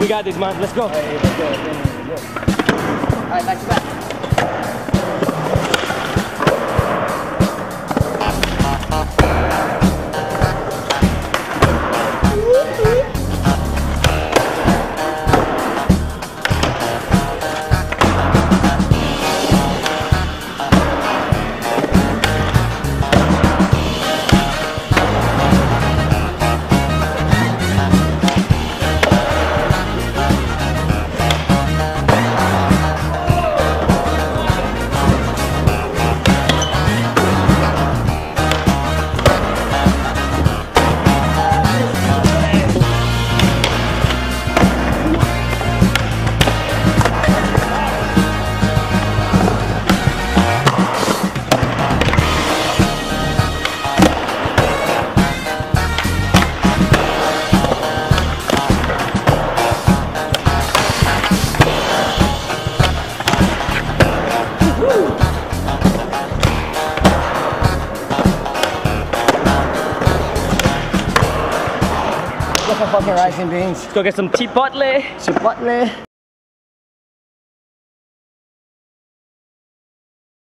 We got this, man. Let's go. Hey, let's go. All right, back to back. Fucking rice and beans. Let's go get some Chipotle.